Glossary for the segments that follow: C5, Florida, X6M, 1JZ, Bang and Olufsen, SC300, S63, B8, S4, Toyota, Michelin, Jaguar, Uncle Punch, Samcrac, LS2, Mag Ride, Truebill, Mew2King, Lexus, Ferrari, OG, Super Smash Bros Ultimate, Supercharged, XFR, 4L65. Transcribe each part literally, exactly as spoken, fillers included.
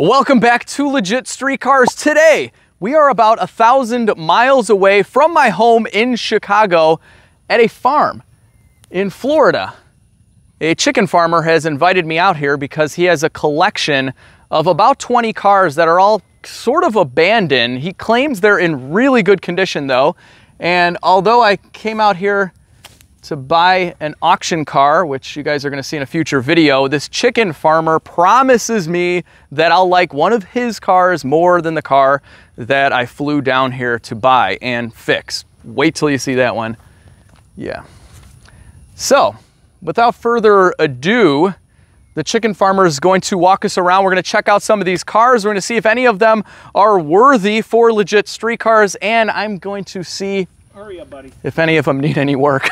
Welcome back to Legit Street Cars. Today, we are about a thousand miles away from my home in Chicago at a farm in Florida. A chicken farmer has invited me out here because he has a collection of about twenty cars that are all sort of abandoned. He claims they're in really good condition though. And although I came out here to buy an auction car, which you guys are gonna see in a future video, this chicken farmer promises me that I'll like one of his cars more than the car that I flew down here to buy and fix. Wait till you see that one. Yeah. So, without further ado, the chicken farmer is going to walk us around. We're gonna check out some of these cars. We're gonna see if any of them are worthy for Legit Street Cars, and I'm going to see Hurry up, buddy. if any of them need any work.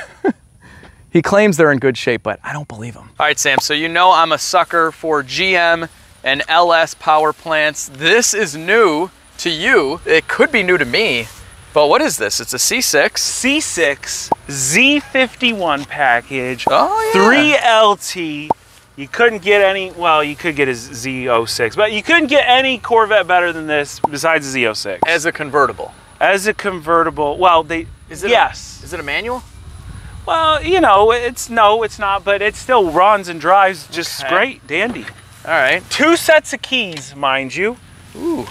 He claims they're in good shape, but I don't believe him. All right, Sam, so you know I'm a sucker for G M and L S power plants. This is new to you. It could be new to me, but what is this? It's a C six. C six Z fifty-one package. Oh, yeah. three L T. You couldn't get any, well, you could get a Z oh six, but you couldn't get any Corvette better than this besides a Z oh six. As a convertible. As a convertible, well, they, is it yes. A, is it a manual? Well, you know, it's, no, it's not, but it still runs and drives just okay. Great, dandy. All right. Two sets of keys, mind you. Ooh,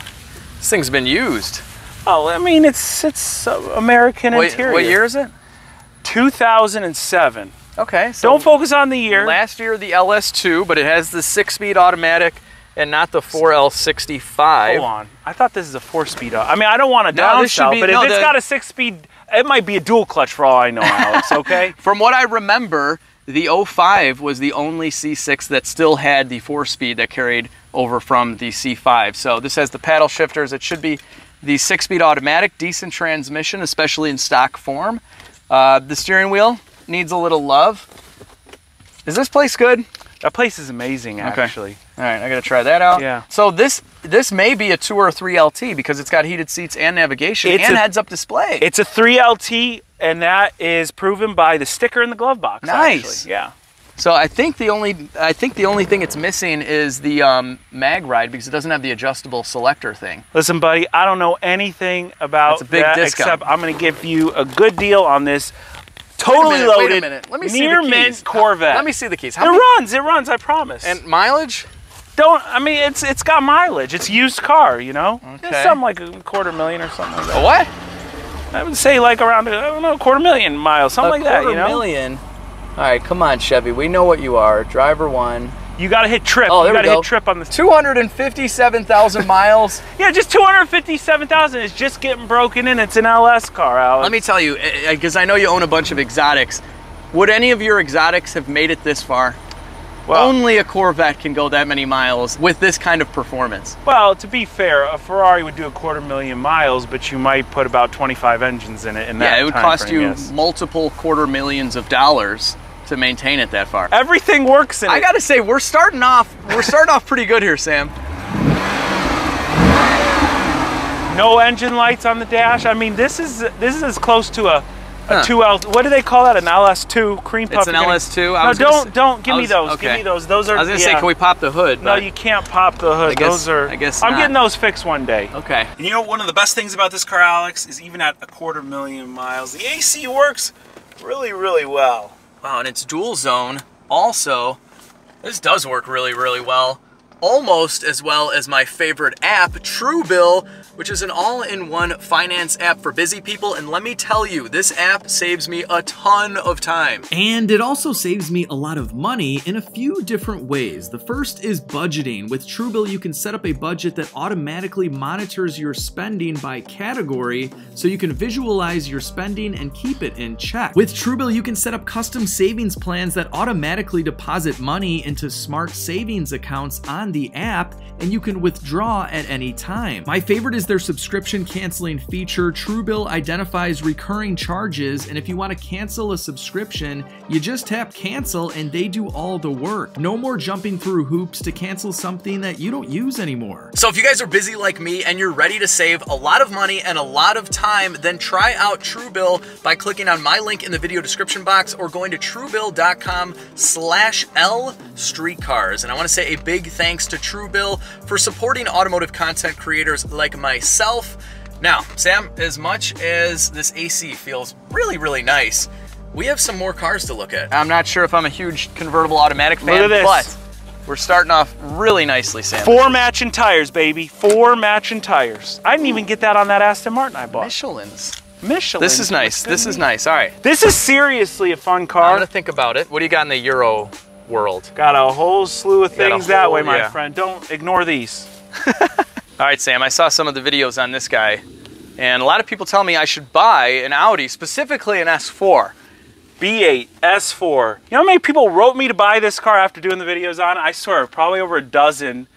this thing's been used. Oh, I mean, it's, it's American what, interior. What year is it? two thousand seven. Okay. So don't focus on the year. Last year, the L S two, but it has the six-speed automatic and not the four L sixty-five. Hold on, I thought this is a four-speed. I mean, I don't want to no, downsell, but no, if it's the, got a six-speed, it might be a dual clutch for all I know, Alex, okay? From what I remember, the oh five was the only C six that still had the four-speed that carried over from the C five. So this has the paddle shifters. It should be the six-speed automatic, decent transmission, especially in stock form. Uh, the steering wheel needs a little love. Is this place good? That place is amazing, actually. Okay. All right, I gotta try that out. Yeah. So this this may be a two or a three L T because it's got heated seats and navigation it's and heads-up display. It's a three L T, and that is proven by the sticker in the glove box. Nice. Actually. Yeah. So I think the only I think the only thing it's missing is the um, Mag Ride because it doesn't have the adjustable selector thing. Listen, buddy, I don't know anything about That's a big that discount. except I'm gonna give you a good deal on this. Totally minute, loaded. Wait a minute. Let me see the keys. Near mint Corvette. Let me see the keys. How it many? runs. It runs. I promise. And mileage? Don't. I mean, it's it's got mileage. It's used car. You know. Okay. It's something like a quarter million or something like that. A what? I would say like around I don't know a quarter million miles, something a like that. You know. A quarter million. All right, come on, Chevy. We know what you are. Driver one. You gotta hit trip. Oh, there you gotta we go. hit trip on this. two hundred fifty-seven thousand miles. Yeah, just two hundred fifty-seven thousand. It's just getting broken in. It's an L S car, Alex. Let me tell you, because I know you own a bunch of exotics. Would any of your exotics have made it this far? Well, only a Corvette can go that many miles with this kind of performance. Well, to be fair, a Ferrari would do a quarter million miles, but you might put about twenty-five engines in it. In that yeah, it would time cost frame, you yes. multiple quarter millions of dollars to maintain it that far. Everything works in it. I gotta say, we're starting off, we're starting off pretty good here, Sam. No engine lights on the dash. I mean, this is this is as close to a, a huh. two L, what do they call that? An L S two cream puff. It's an L S two. I no, don't, say, don't, give was, me those, okay. give me those. Those are, I was gonna yeah. say, can we pop the hood? No, you can't pop the hood. I guess, those are, I guess I'm not. getting those fixed one day. Okay. And you know, one of the best things about this car, Alex, is even at a quarter million miles, the A C works really, really well. Wow, and it's dual zone. Also, this does work really, really well. Almost as well as my favorite app, Truebill, which is an all-in-one finance app for busy people. And let me tell you, this app saves me a ton of time. And it also saves me a lot of money in a few different ways. The first is budgeting. With Truebill, you can set up a budget that automatically monitors your spending by category, so you can visualize your spending and keep it in check. With Truebill, you can set up custom savings plans that automatically deposit money into smart savings accounts on the app, and you can withdraw at any time. My favorite is their subscription canceling feature. Truebill identifies recurring charges, and if you want to cancel a subscription, you just tap cancel and they do all the work. No more jumping through hoops to cancel something that you don't use anymore. So if you guys are busy like me and you're ready to save a lot of money and a lot of time, then try out Truebill by clicking on my link in the video description box or going to truebill dot com slash L streetcars. And I want to say a big thank thanks to Truebill for supporting automotive content creators like myself. Now, Sam, as much as this A C feels really, really nice, we have some more cars to look at. I'm not sure if I'm a huge convertible automatic fan, but we're starting off really nicely, Sam. Four matching tires, baby. Four matching tires. I didn't even get that on that Aston Martin I bought. Michelin's. Michelin. This is nice. This is nice. All right. This is seriously a fun car. I'm gonna think about it. What do you got in the Euro world? Got a whole slew of things that way, my friend. Don't ignore these. All right, Sam, I saw some of the videos on this guy, and a lot of people tell me I should buy an Audi, specifically an S four. B eight, S four. You know how many people wrote me to buy this car after doing the videos on it? I swear, probably over a dozen,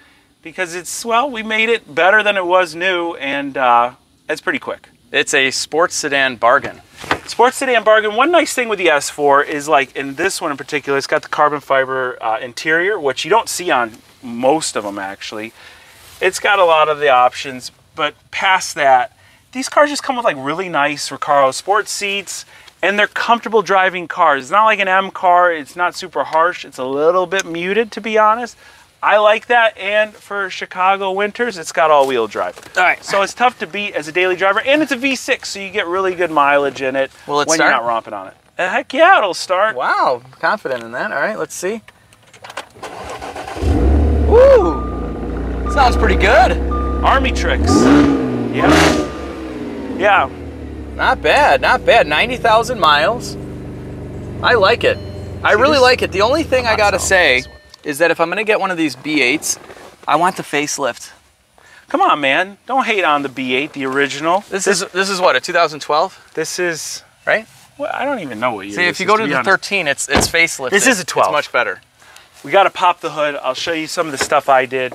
because it's, well, we made it better than it was new, and uh, it's pretty quick. It's a sports sedan bargain. Sports sedan bargain. One nice thing with the S four is, like, in this one in particular, it's got the carbon fiber uh, interior, which you don't see on most of them, actually. It's got a lot of the options, but past that, these cars just come with, like, really nice Recaro sports seats, and they're comfortable driving cars. It's not like an M car. It's not super harsh. It's a little bit muted, to be honest. I like that, and for Chicago winters, it's got all-wheel drive. All right. So it's tough to beat as a daily driver, and it's a V six, so you get really good mileage in it when start? You're not romping on it. And heck yeah, it'll start. Wow, confident in that. All right, let's see. Woo! Sounds pretty good. Army tricks. Yeah. Yeah. Not bad, not bad. ninety thousand miles. I like it. I see, really like it. The only thing I gotta say is that if I'm gonna get one of these B eights, I want the facelift. Come on, man. Don't hate on the B eight, the original. This, this is this is what, a two thousand twelve? This is, right? Well, I don't even know what year. See, if you go to the thirteen, it's it's facelifted. This is a twelve. It's much better. We gotta pop the hood. I'll show you some of the stuff I did.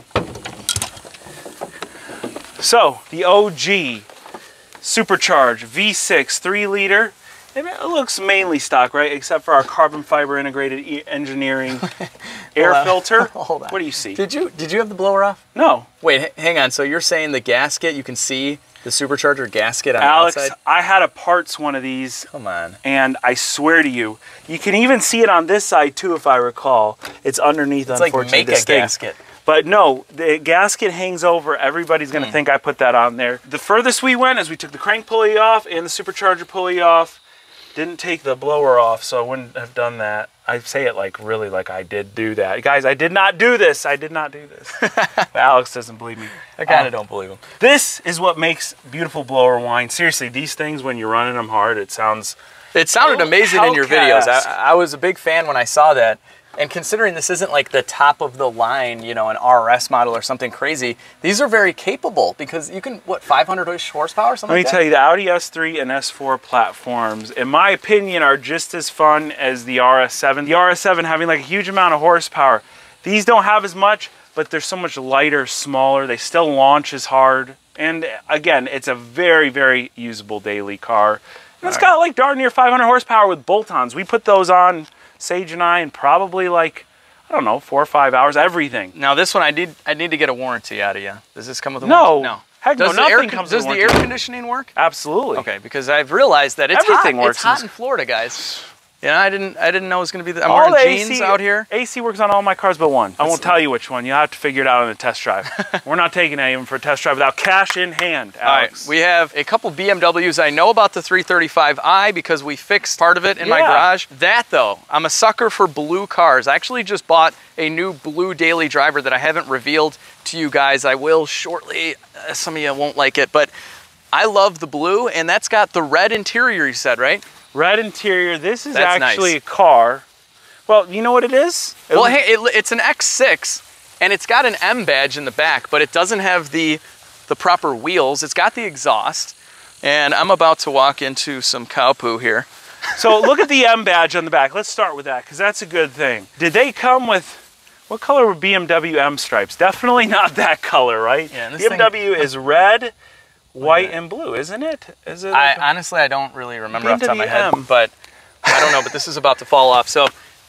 So, the O G Supercharged V six three liter. It looks mainly stock, right? Except for our carbon fiber integrated e engineering air on. filter. Hold on. What do you see? Did you did you have the blower off? No. Wait, hang on. So you're saying the gasket? You can see the supercharger gasket on Alex, the outside? Alex, I had a parts one of these. Come on. And I swear to you, you can even see it on this side too, if I recall. It's underneath. It's unfortunately, like make this a thing. gasket. But no, the gasket hangs over. Everybody's going to mm. think I put that on there. The furthest we went is we took the crank pulley off and the supercharger pulley off. Didn't take the blower off, so I wouldn't have done that. I say it like really like I did do that. Guys, I did not do this. I did not do this. Alex doesn't believe me. I kind of um, don't believe him. This is what makes beautiful blower wine. Seriously, these things, when you're running them hard, it sounds... It sounded oh, amazing in your videos. I, I was a big fan when I saw that. And considering this isn't like the top of the line, you know, an R S model or something crazy, these are very capable because you can, what, five hundred-ish horsepower, something like that? Let me tell you, the Audi S three and S four platforms, in my opinion, are just as fun as the R S seven. The R S seven having like a huge amount of horsepower. These don't have as much, but they're so much lighter, smaller. They still launch as hard. And again, it's a very, very usable daily car. And it's got like darn near five hundred horsepower with bolt-ons. We put those on... Sage and I, and probably like, I don't know, four or five hours, everything. Now this one, I need I need to get a warranty out of you. Does this come with a no, warranty? No. Heck does no, nothing comes with a warranty. Does the air conditioning work? Absolutely. Okay, because I've realized that it's everything hot, works it's hot in, in Florida, guys. Yeah, I didn't I didn't know it was going to be the, I'm all wearing jeans A C, out here. A C works on all my cars but one. That's I won't tell you which one. You'll have to figure it out on a test drive. We're not taking any of them for a test drive without cash in hand, Alex. All right, we have a couple B M Ws. I know about the three thirty-five i because we fixed part of it in yeah. my garage. That, though, I'm a sucker for blue cars. I actually just bought a new blue daily driver that I haven't revealed to you guys. I will shortly. Uh, some of you won't like it, but I love the blue, and that's got the red interior, you said, right? Red interior. This is That's actually nice. a car. Well, you know what it is? It well, hey, it, it's an X six, and it's got an M badge in the back, but it doesn't have the, the proper wheels. It's got the exhaust, and I'm about to walk into some cow poo here. So look at the M badge on the back. Let's start with that, because that's a good thing. Did they come with... What color were B M W M stripes? Definitely not that color, right? Yeah, and this B M W thing... is red... White and blue, isn't it? Is it? Like I, honestly, I don't really remember off the top of my head, but I don't know. But this is about to fall off. So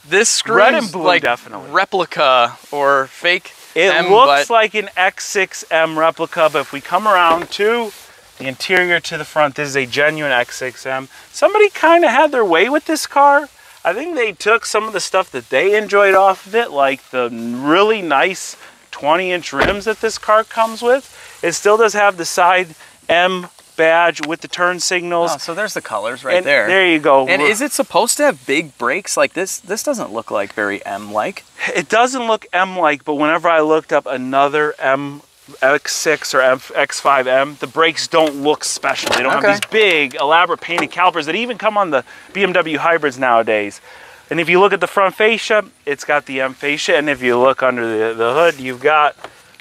this screams red and blue, like definitely. replica or fake. It M, looks but... like an X six M replica, but if we come around to the interior to the front, this is a genuine X six M. Somebody kind of had their way with this car. I think they took some of the stuff that they enjoyed off of it, like the really nice twenty inch rims that this car comes with. It still does have the side M badge with the turn signals. Oh, so there's the colors right and there. There you go. And is it supposed to have big brakes like this? This doesn't look like very M-like. It doesn't look M-like, but whenever I looked up another M, X six or X five M, the brakes don't look special. They don't okay. have these big, elaborate painted calipers that even come on the B M W hybrids nowadays. And if you look at the front fascia, it's got the M fascia. And if you look under the, the hood, you've got,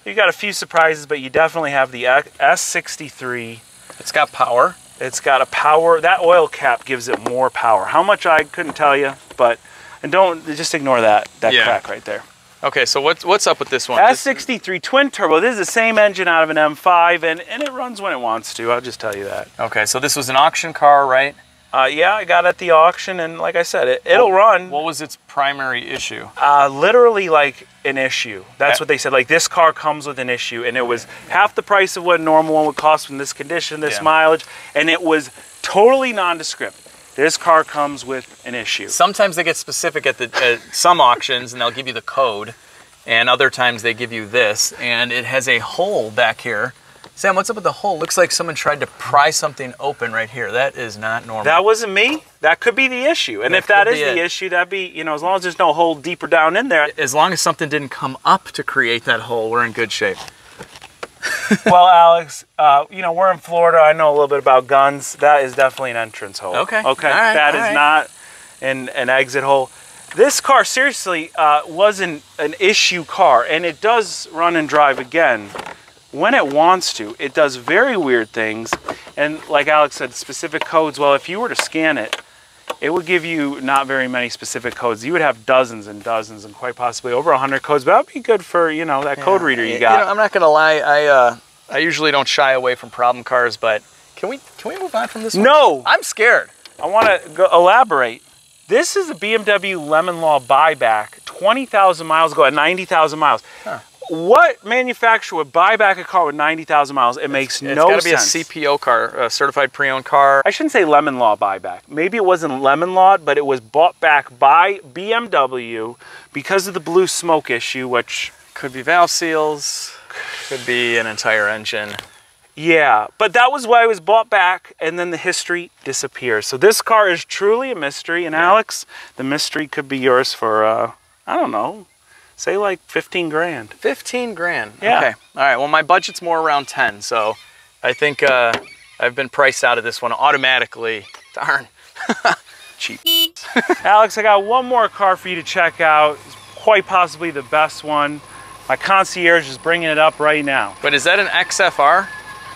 you've got a few surprises, but you definitely have the S sixty-three. It's got power. It's got a power. That oil cap gives it more power. How much I couldn't tell you, but and don't just ignore that that yeah. crack right there. Okay, so what's what's up with this one? S sixty-three twin turbo. This is the same engine out of an M five, and and it runs when it wants to. I'll just tell you that. Okay, so this was an auction car, right? Uh, yeah, I got it at the auction, and like I said, it, it'll what, run. What was its primary issue? Uh, literally, like, an issue. That's what they said. Like, this car comes with an issue, and it was half the price of what a normal one would cost in this condition, this yeah. mileage, and it was totally nondescript. This car comes with an issue. Sometimes they get specific at, the, at some auctions, and they'll give you the code, and other times they give you this, and it has a hole back here. Sam, what's up with the hole? Looks like someone tried to pry something open right here. That is not normal. That wasn't me. That could be the issue. And that if that is the issue, that'd be, you know, as long as there's no hole deeper down in there. As long as something didn't come up to create that hole, we're in good shape. Well, Alex, uh, you know, we're in Florida. I know a little bit about guns. That is definitely an entrance hole. Okay. Okay. All right, that all is right. not an, an exit hole. This car, seriously, uh, wasn't an issue car. And it does run and drive again. When it wants to, it does very weird things. And like Alex said, specific codes. Well, if you were to scan it, it would give you not very many specific codes. You would have dozens and dozens and quite possibly over one hundred codes, but that would be good for, you know, that yeah. code reader you got. You know, I'm not going to lie. I, uh, I usually don't shy away from problem cars, but can we, can we move on from this one? No. I'm scared. I want to elaborate. This is a B M W Lemon Law buyback twenty thousand miles ago at ninety thousand miles. Huh. What manufacturer would buy back a car with ninety thousand miles? It makes no sense. It's got to be a C P O car, a certified pre-owned car. I shouldn't say Lemon Law buyback. Maybe it wasn't Lemon Law, but it was bought back by B M W because of the blue smoke issue, which could be valve seals, could be an entire engine. Yeah, but that was why it was bought back, and then the history disappears. So this car is truly a mystery, and yeah. Alex, the mystery could be yours for, uh, I don't know, say like fifteen grand. fifteen grand. Yeah. Okay. All right. Well, my budget's more around ten, so I think uh, I've been priced out of this one automatically. Darn. Cheap. Alex, I got one more car for you to check out. It's quite possibly the best one. My concierge is bringing it up right now. But is that an X F R?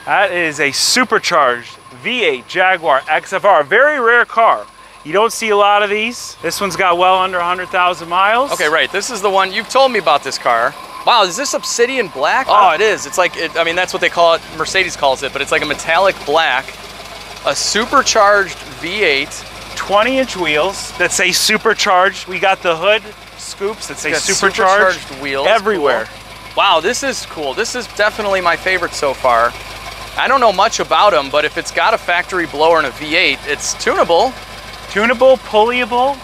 That is a supercharged V eight Jaguar X F R. A very rare car. You don't see a lot of these. This one's got well under one hundred thousand miles. Okay, right. This is the one you've told me about this car. Wow, is this obsidian black? Oh, it is. It's like, it, I mean, that's what they call it. Mercedes calls it, but it's like a metallic black, a supercharged V eight. twenty inch wheels that say supercharged. We got the hood scoops that say supercharged, supercharged wheels everywhere. Cool. Wow, this is cool. This is definitely my favorite so far. I don't know much about them, but if it's got a factory blower and a V eight, it's tunable. Tunable, pulleyable,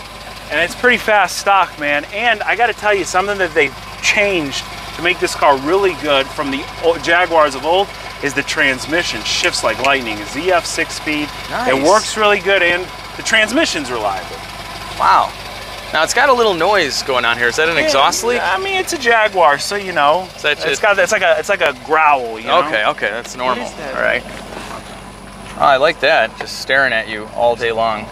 and it's pretty fast stock, man. And I got to tell you, something that they've changed to make this car really good from the old Jaguars of old is the transmission shifts like lightning. It's Z F six speed. Nice. It works really good, and the transmission's reliable. Wow. Now, it's got a little noise going on here. Is that an yeah, exhaust leak? I mean, it's a Jaguar, so you know. Is that it's got, it's like a, it's like a growl, you know? Okay, okay, that's normal. That? All right. Oh, I like that, just staring at you all day long.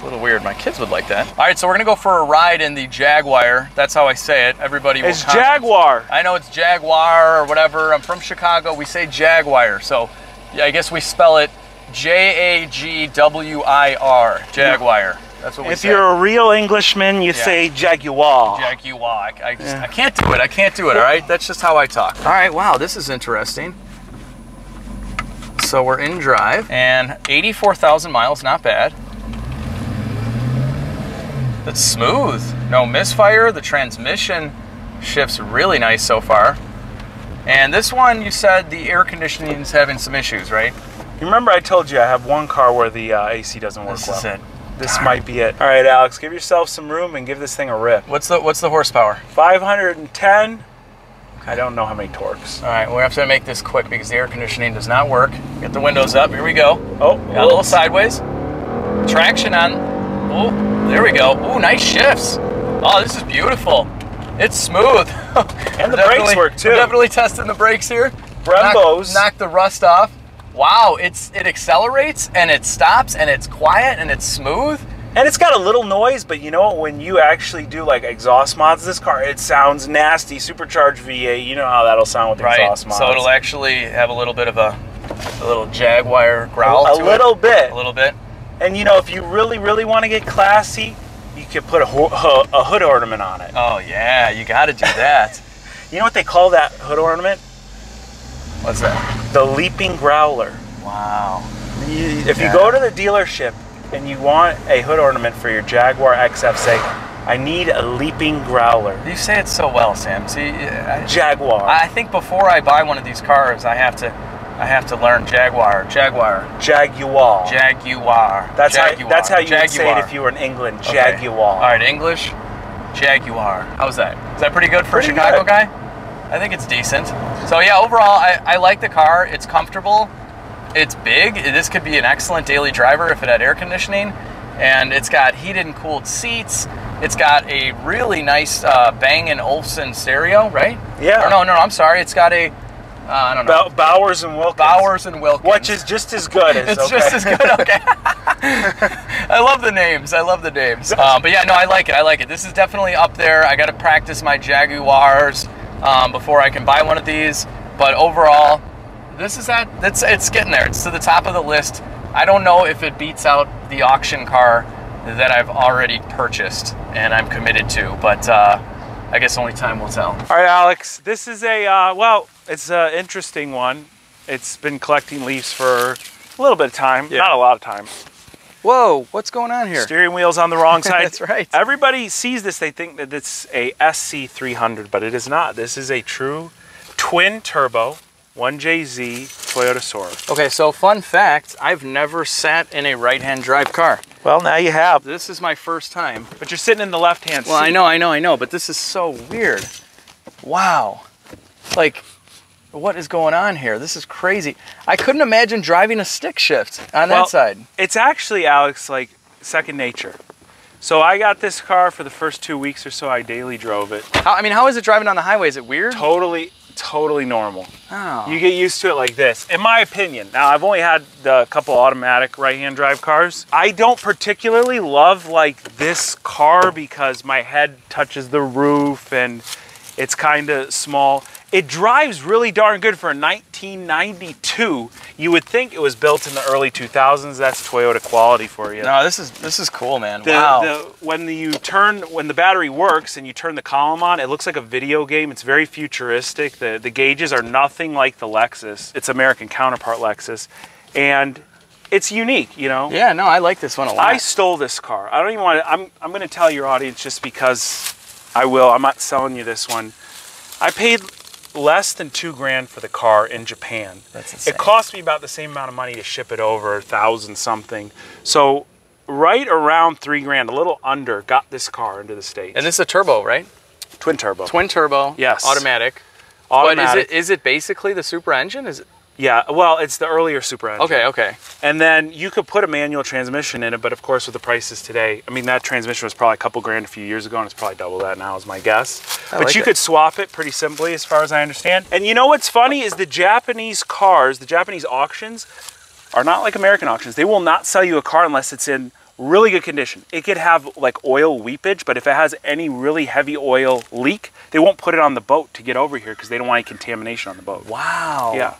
A little weird. My kids would like that. All right, so we're gonna go for a ride in the Jaguar. That's how I say it. Everybody will It's comment. Jaguar. I know it's Jaguar or whatever. I'm from Chicago. We say Jaguar. So yeah, I guess we spell it J A G W I R. Jaguar. That's what we if say. If you're a real Englishman, you yeah. say Jaguar. Jaguar. I, I, just, yeah. I can't do it. I can't do it, all right? That's just how I talk. All right, wow, this is interesting. So we're in drive and eighty-four thousand miles, not bad. That's smooth. No misfire. The transmission shifts really nice so far. And this one, you said the air conditioning is having some issues, right? You remember I told you I have one car where the uh, A C doesn't work this well. This is it. This Darn. might be it. All right, Alex, give yourself some room and give this thing a rip. What's the What's the horsepower? five hundred ten. I don't know how many torques. All right, we're going to make this quick because the air conditioning does not work. Get the windows up. Here we go. Oh, got a little sideways. Traction on. Oh, there we go. Oh, nice shifts. Oh, this is beautiful. It's smooth. And the brakes work too. Definitely testing the brakes here. Brembos. Knock, knock the rust off. Wow, it's it accelerates and it stops and it's quiet and it's smooth. And it's got a little noise, but you know, when you actually do like exhaust mods, this car, it sounds nasty. Supercharged V eight, you know how that'll sound with right. exhaust mods. So it'll actually have a little bit of a, a little Jaguar growl a, a to it. A little bit. A little bit. And you know, if you really, really want to get classy, you could put a, ho a, a hood ornament on it. Oh yeah, you got to do that. You know what they call that hood ornament? What's that? The leaping growler. Wow. You, if yeah. you go to the dealership, and you want a hood ornament for your Jaguar X F, say, I need a leaping growler. You say it so well, Sam. See, I, Jaguar. I think before I buy one of these cars, I have to, I have to learn Jaguar, Jaguar, Jaguar, Jaguar. That's Jaguar. how that's how you Jaguar. would say it if you were in England. Okay. Jaguar. All right, English, Jaguar. How's that? Is that pretty good for pretty a Chicago good. guy? I think it's decent. So yeah, overall, I, I like the car. It's comfortable. It's big. This could be an excellent daily driver if it had air conditioning, and it's got heated and cooled seats. It's got a really nice uh, Bang and Olufsen stereo, right? Yeah. Or no, no, I'm sorry. It's got a, uh, I don't know. Bowers and Wilkins. Bowers and Wilkins. Which is just as good as, It's okay. just as good, okay. I love the names. I love the names. Um, but yeah, no, I like it. I like it. This is definitely up there. I got to practice my Jaguars um, before I can buy one of these, but overall, this is that that's it's getting there. It's to the top of the list. I don't know if it beats out the auction car that I've already purchased and I'm committed to, but uh, I guess only time will tell. All right, Alex, this is a uh, well, it's an interesting one. It's been collecting leaves for a little bit of time, yeah. not a lot of time. Whoa, what's going on here? Steering wheel's on the wrong side. That's right. Everybody sees this, they think that it's a S C three hundred, but it is not. This is a true twin turbo one J Z Toyota Sorb. Okay, so fun fact, I've never sat in a right-hand drive car. Well, now you have. This is my first time. But you're sitting in the left-hand well, seat. Well, I know, I know, I know, but this is so weird. Wow. Like, what is going on here? This is crazy. I couldn't imagine driving a stick shift on well, that side. It's actually, Alex, like second nature. So I got this car for the first two weeks or so, I daily drove it. How, I mean, how is it driving on the highway? Is it weird? Totally. Totally normal. Oh. You get used to it like this, in my opinion. Now, I've only had a couple automatic right-hand drive cars. I don't particularly love like this car because my head touches the roof and it's kind of small. It drives really darn good for a nineteen ninety-two. You would think it was built in the early two thousands. That's Toyota quality for you. No, this is this is cool, man. The, wow. The, when the, you turn when the battery works and you turn the column on, it looks like a video game. It's very futuristic. The the gauges are nothing like the Lexus. Its American counterpart Lexus, and it's unique, you know. Yeah, no, I like this one a lot. I stole this car. I don't even want to. I'm I'm going to tell your audience just because I will. I'm not selling you this one. I paid less than two grand for the car in Japan. That's insane. It cost me about the same amount of money to ship it over, a thousand something. So right around three grand, a little under, got this car into the States. And this is a turbo, right? Twin turbo. Twin turbo. Yes. Automatic. Automatic. But is it, is it basically the super engine? Is it? Yeah, well, it's the earlier super engine. Okay, okay. And then you could put a manual transmission in it, but of course with the prices today, I mean, that transmission was probably a couple grand a few years ago, and it's probably double that now is my guess. I but like you it. could swap it pretty simply as far as I understand. And you know what's funny is the Japanese cars, the Japanese auctions are not like American auctions. They will not sell you a car unless it's in really good condition. It could have like oil weepage, but if it has any really heavy oil leak, they won't put it on the boat to get over here because they don't want any contamination on the boat. Wow. Yeah.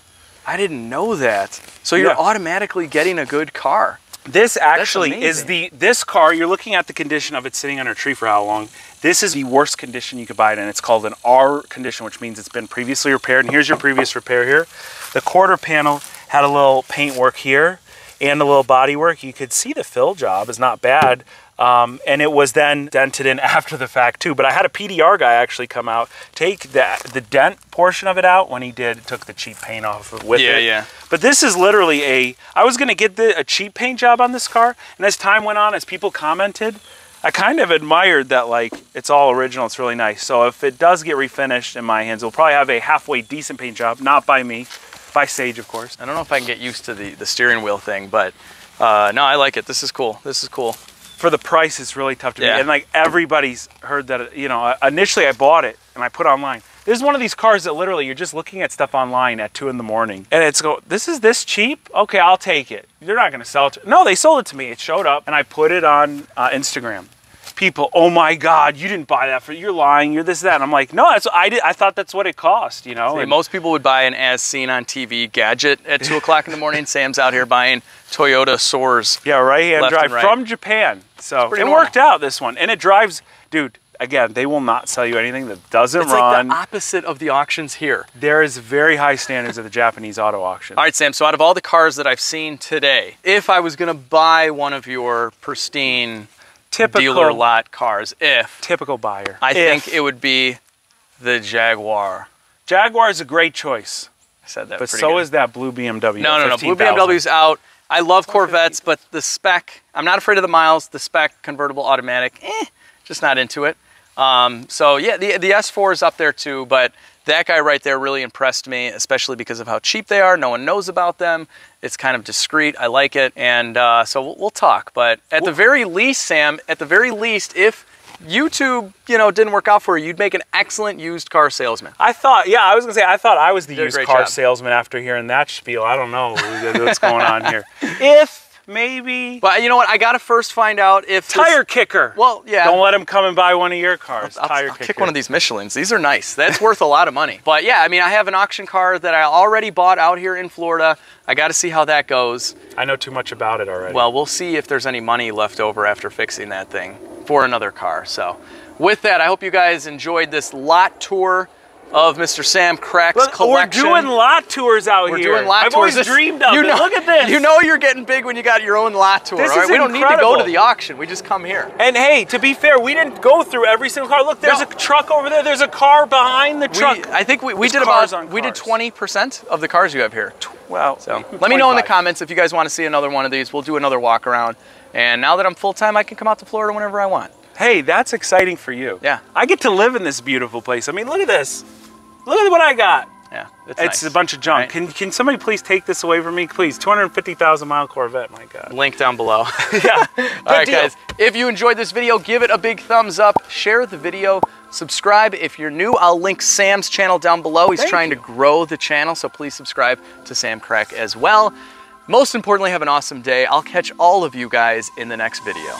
I didn't know that. So you're yeah. automatically getting a good car. This actually is the, this car, you're looking at the condition of it sitting under a tree for how long. This is the worst condition you could buy it in. It's called an R condition, which means it's been previously repaired. And here's your previous repair here. The quarter panel had a little paint work here and a little body work. You could see the fill job is not bad. Um, and it was then dented in after the fact too. But I had a P D R guy actually come out, take that the dent portion of it out. When he did, took the cheap paint off of with yeah, it. Yeah, yeah. But this is literally a, I was gonna get the, a cheap paint job on this car. And as time went on, as people commented, I kind of admired that, like, it's all original, it's really nice. So if it does get refinished in my hands, it'll probably have a halfway decent paint job, not by me, by Sage, of course. I don't know if I can get used to the, the steering wheel thing, but uh, no, I like it. This is cool, this is cool. For the price, it's really tough to yeah. beat. And like, everybody's heard that, you know, initially I bought it and I put it online. This is one of these cars that literally you're just looking at stuff online at two in the morning and it's go, this is this cheap? Okay, I'll take it. They're not gonna sell it to, no, they sold it to me. It showed up and I put it on uh, Instagram. People, oh my God, you didn't buy that for, you're lying, you're this, that. And I'm like, no, that's, I, did, I thought that's what it cost, you know? See, and most people would buy an as seen on T V gadget at two o'clock in the morning. Sam's out here buying Toyota Soars. Yeah, right hand drive right. from Japan. So it normal. worked out, this one. And it drives, dude, again, they will not sell you anything that doesn't it's run. It's like the opposite of the auctions here. There is very high standards of the Japanese auto auction. All right, Sam, so out of all the cars that I've seen today, if I was gonna buy one of your pristine typical dealer lot cars, if. Typical buyer. I if. think it would be the Jaguar. Jaguar is a great choice. I said that But so good. is that blue B M W. No, no, no, blue B M W's out. I love Corvettes, but the spec, I'm not afraid of the miles, the spec, convertible automatic, eh, just not into it. Um, so yeah, the, the S four is up there too, but that guy right there really impressed me, especially because of how cheap they are. No one knows about them. It's kind of discreet. I like it. And uh, so we'll, we'll talk. But at the very least, Sam, at the very least, if YouTube, you know, didn't work out for you, you'd make an excellent used car salesman. I thought, yeah, I was gonna say, I thought I was the used car job. salesman after hearing that spiel. I don't know what's going on here. If. Maybe. But you know what? I gotta first find out if tire this... kicker. Well, yeah. Don't let him come and buy one of your cars. I'll, I'll, tire I'll kicker. Kick one of these Michelins. These are nice. That's worth a lot of money. But yeah, I mean, I have an auction car that I already bought out here in Florida. I gotta see how that goes. I know too much about it already. Well, we'll see if there's any money left over after fixing that thing for another car. So with that, I hope you guys enjoyed this lot tour of Mister Sam Crack's Look, collection. We're doing lot tours out we're here. Doing lot I've tours. always this, dreamed of you know, it. Look at this. You know you're getting big when you got your own lot tour. This right? is we incredible. don't need to go to the auction. We just come here. And hey, to be fair, we didn't go through every single car. Look, there's no. a truck over there. There's a car behind the truck. We, I think we, we did about we did twenty percent of the cars you have here. Well, so let twenty-five. me know in the comments if you guys want to see another one of these. We'll do another walk around. And now that I'm full time, I can come out to Florida whenever I want. Hey, that's exciting for you. Yeah. I get to live in this beautiful place. I mean, look at this. Look at what I got. Yeah, it's, it's nice. a bunch of junk. Right. Can can somebody please take this away from me, please? two hundred fifty thousand mile Corvette, my God. Link down below. yeah. All right, deal. guys. If you enjoyed this video, give it a big thumbs up. Share the video. Subscribe if you're new. I'll link Sam's channel down below. He's Thank trying you. to grow the channel, so please subscribe to Sam Crack as well. Most importantly, have an awesome day. I'll catch all of you guys in the next video.